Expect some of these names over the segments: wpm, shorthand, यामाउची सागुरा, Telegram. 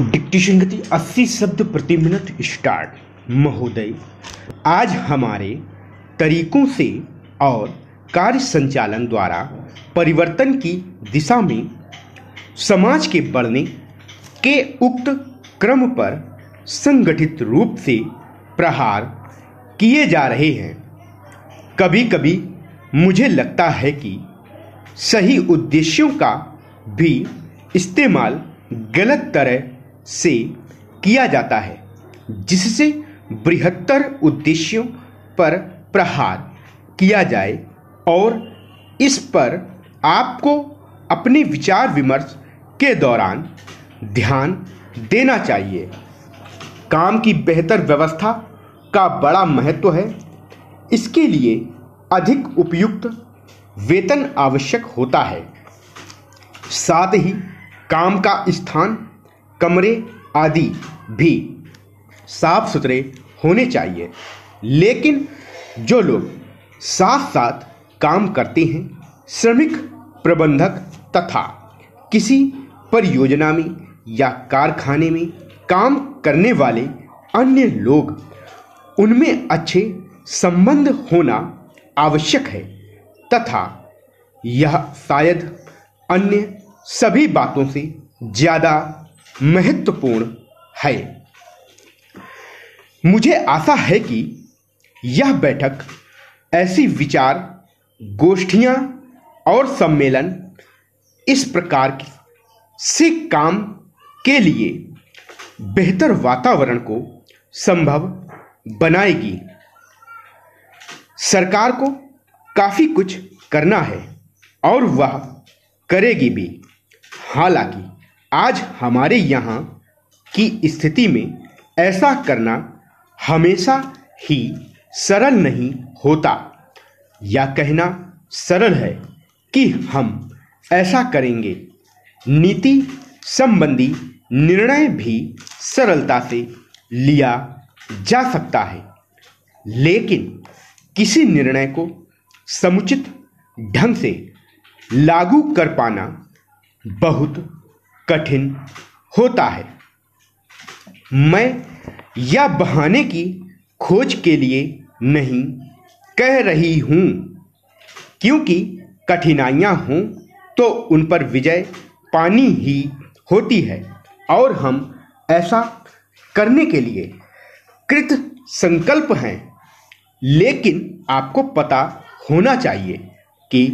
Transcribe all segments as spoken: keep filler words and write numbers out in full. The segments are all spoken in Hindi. डिक्टेशन गति अस्सी शब्द प्रति मिनट स्टार्ट। महोदय, आज हमारे तरीकों से और कार्य संचालन द्वारा परिवर्तन की दिशा में समाज के बढ़ने के उक्त क्रम पर संगठित रूप से प्रहार किए जा रहे हैं। कभी कभी मुझे लगता है कि सही उद्देश्यों का भी इस्तेमाल गलत तरह से किया जाता है, जिससे बृहत्तर उद्देश्यों पर प्रहार किया जाए। और इस पर आपको अपने विचार विमर्श के दौरान ध्यान देना चाहिए। काम की बेहतर व्यवस्था का बड़ा महत्व है। इसके लिए अधिक उपयुक्त वेतन आवश्यक होता है। साथ ही काम का स्थान, कमरे आदि भी साफ सुथरे होने चाहिए। लेकिन जो लोग साथ साथ काम करते हैं, श्रमिक, प्रबंधक तथा किसी परियोजना में या कारखाने में काम करने वाले अन्य लोग, उनमें अच्छे संबंध होना आवश्यक है तथा यह शायद अन्य सभी बातों से ज़्यादा महत्वपूर्ण है। मुझे आशा है कि यह बैठक ऐसी विचार गोष्ठियाँ और सम्मेलन इस प्रकार से काम के लिए बेहतर वातावरण को संभव बनाएगी। सरकार को काफ़ी कुछ करना है और वह करेगी भी। हालांकि आज हमारे यहाँ की स्थिति में ऐसा करना हमेशा ही सरल नहीं होता। या कहना सरल है कि हम ऐसा करेंगे। नीति संबंधी निर्णय भी सरलता से लिया जा सकता है, लेकिन किसी निर्णय को समुचित ढंग से लागू कर पाना बहुत कठिन होता है। मैं यह बहाने की खोज के लिए नहीं कह रही हूँ, क्योंकि कठिनाइयाँ हों तो उन पर विजय पानी ही होती है और हम ऐसा करने के लिए कृत संकल्प हैं। लेकिन आपको पता होना चाहिए कि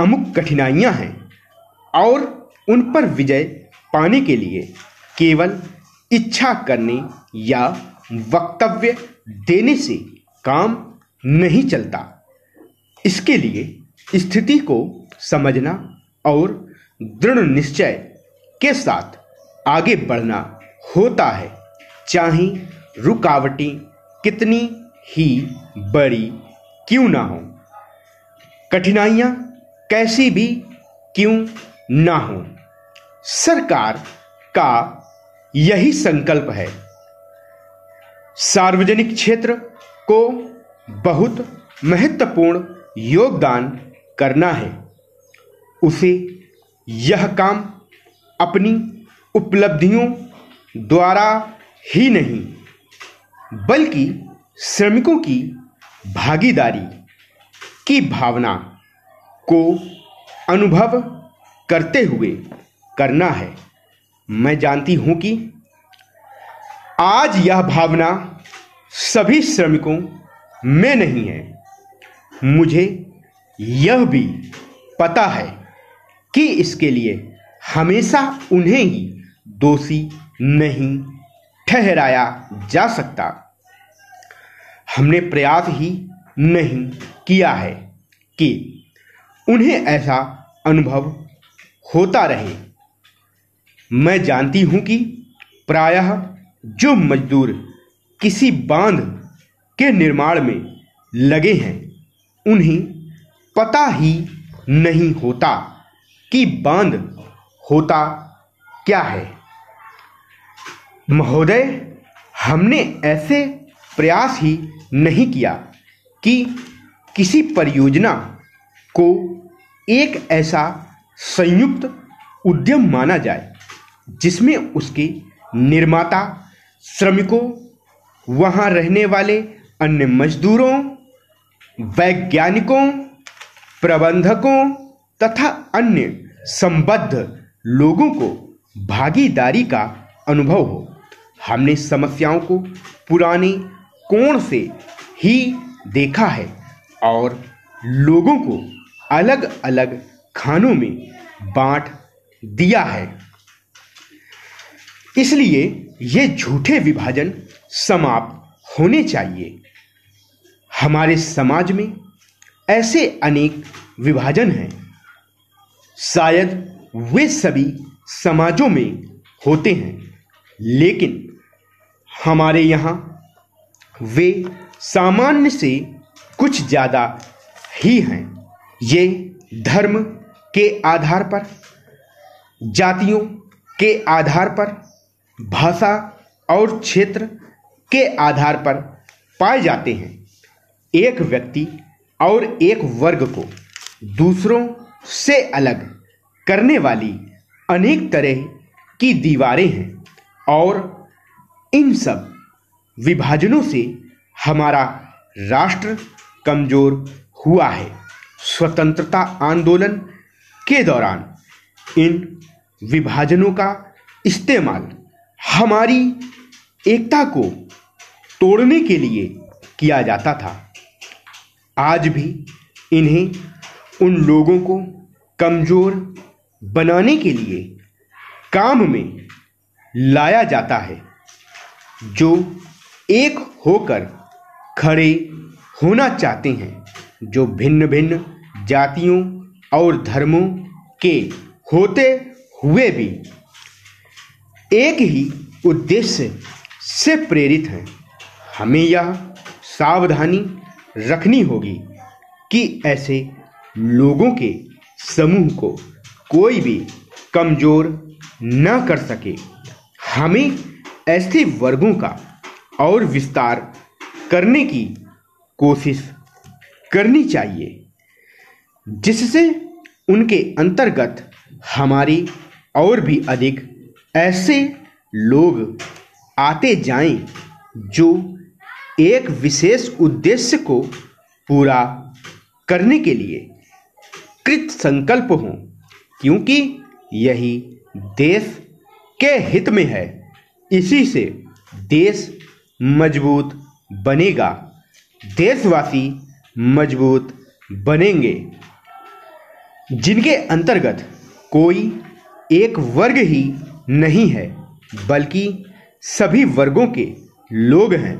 अमुक कठिनाइयाँ हैं और उन पर विजय पाने के लिए केवल इच्छा करने या वक्तव्य देने से काम नहीं चलता। इसके लिए स्थिति को समझना और दृढ़ निश्चय के साथ आगे बढ़ना होता है, चाहे रुकावटें कितनी ही बड़ी क्यों ना हो, कठिनाइयाँ कैसी भी क्यों ना हो। सरकार का यही संकल्प है। सार्वजनिक क्षेत्र को बहुत महत्वपूर्ण योगदान करना है। उसे यह काम अपनी उपलब्धियों द्वारा ही नहीं, बल्कि श्रमिकों की भागीदारी की भावना को अनुभव करते हुए करना है। मैं जानती हूँ कि आज यह भावना सभी श्रमिकों में नहीं है। मुझे यह भी पता है कि इसके लिए हमेशा उन्हें ही दोषी नहीं ठहराया जा सकता। हमने प्रयास ही नहीं किया है कि उन्हें ऐसा अनुभव होता रहे। मैं जानती हूँ कि प्रायः जो मजदूर किसी बांध के निर्माण में लगे हैं, उन्हें पता ही नहीं होता कि बांध होता क्या है। महोदय, हमने ऐसे प्रयास ही नहीं किया कि किसी परियोजना को एक ऐसा संयुक्त उद्यम माना जाए जिसमें उसके निर्माता, श्रमिकों, वहां रहने वाले अन्य मजदूरों, वैज्ञानिकों, प्रबंधकों तथा अन्य संबद्ध लोगों को भागीदारी का अनुभव हो। हमने समस्याओं को पुराने कोण से ही देखा है और लोगों को अलग अलग खानों में बांट दिया है। इसलिए ये झूठे विभाजन समाप्त होने चाहिए। हमारे समाज में ऐसे अनेक विभाजन हैं, शायद वे सभी समाजों में होते हैं, लेकिन हमारे यहाँ वे सामान्य से कुछ ज़्यादा ही हैं। ये धर्म के आधार पर, जातियों के आधार पर, भाषा और क्षेत्र के आधार पर पाए जाते हैं। एक व्यक्ति और एक वर्ग को दूसरों से अलग करने वाली अनेक तरह की दीवारें हैं और इन सब विभाजनों से हमारा राष्ट्र कमज़ोर हुआ है। स्वतंत्रता आंदोलन के दौरान इन विभाजनों का इस्तेमाल हमारी एकता को तोड़ने के लिए किया जाता था। आज भी इन्हें उन लोगों को कमज़ोर बनाने के लिए काम में लाया जाता है जो एक होकर खड़े होना चाहते हैं, जो भिन्न भिन्न जातियों और धर्मों के होते हुए भी एक ही उद्देश्य से प्रेरित हैं। हमें यह सावधानी रखनी होगी कि ऐसे लोगों के समूह को कोई भी कमज़ोर ना कर सके। हमें ऐसे वर्गों का और विस्तार करने की कोशिश करनी चाहिए जिससे उनके अंतर्गत हमारे और भी अधिक ऐसे लोग आते जाएं जो एक विशेष उद्देश्य को पूरा करने के लिए कृत संकल्प हों, क्योंकि यही देश के हित में है। इसी से देश मजबूत बनेगा, देशवासी मजबूत बनेंगे, जिनके अंतर्गत कोई एक वर्ग ही नहीं है बल्कि सभी वर्गों के लोग हैं।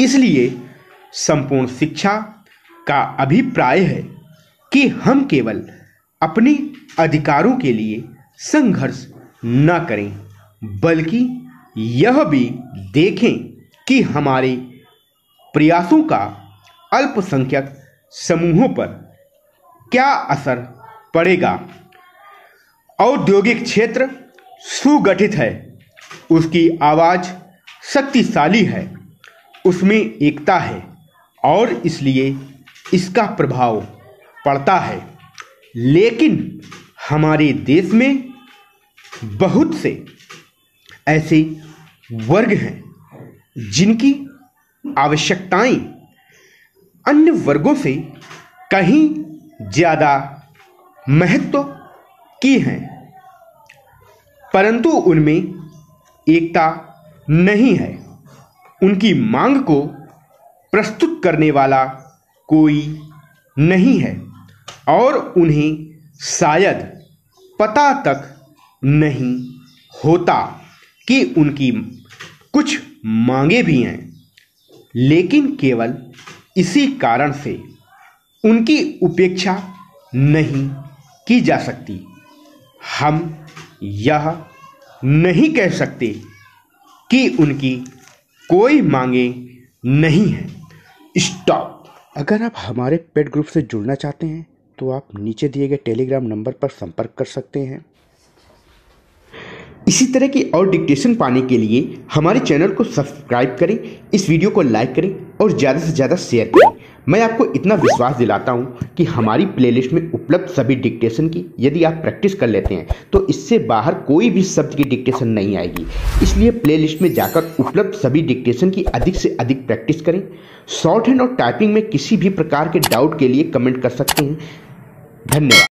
इसलिए संपूर्ण शिक्षा का अभिप्राय है कि हम केवल अपने अधिकारों के लिए संघर्ष न करें, बल्कि यह भी देखें कि हमारे प्रयासों का अल्पसंख्यक समूहों पर क्या असर पड़ेगा। औद्योगिक क्षेत्र सुगठित है, उसकी आवाज़ शक्तिशाली है, उसमें एकता है और इसलिए इसका प्रभाव पड़ता है। लेकिन हमारे देश में बहुत से ऐसे वर्ग हैं जिनकी आवश्यकताएं अन्य वर्गों से कहीं ज़्यादा महत्व की हैं, परंतु उनमें एकता नहीं है। उनकी मांग को प्रस्तुत करने वाला कोई नहीं है और उन्हें शायद पता तक नहीं होता कि उनकी कुछ मांगे भी हैं, लेकिन केवल इसी कारण से उनकी उपेक्षा नहीं की जा सकती। हम यह नहीं कह सकते कि उनकी कोई मांगे नहीं हैं। स्टॉप। अगर आप हमारे पेट ग्रुप से जुड़ना चाहते हैं तो आप नीचे दिए गए टेलीग्राम नंबर पर संपर्क कर सकते हैं। इसी तरह की और डिक्टेशन पाने के लिए हमारे चैनल को सब्सक्राइब करें, इस वीडियो को लाइक करें और ज़्यादा से ज़्यादा शेयर करें। मैं आपको इतना विश्वास दिलाता हूं कि हमारी प्लेलिस्ट में उपलब्ध सभी डिक्टेशन की यदि आप प्रैक्टिस कर लेते हैं तो इससे बाहर कोई भी शब्द की डिक्टेशन नहीं आएगी। इसलिए प्लेलिस्ट में जाकर उपलब्ध सभी डिक्टेशन की अधिक से अधिक प्रैक्टिस करें। शॉर्ट हैंड और टाइपिंग में किसी भी प्रकार के डाउट के लिए कमेंट कर सकते हैं। धन्यवाद।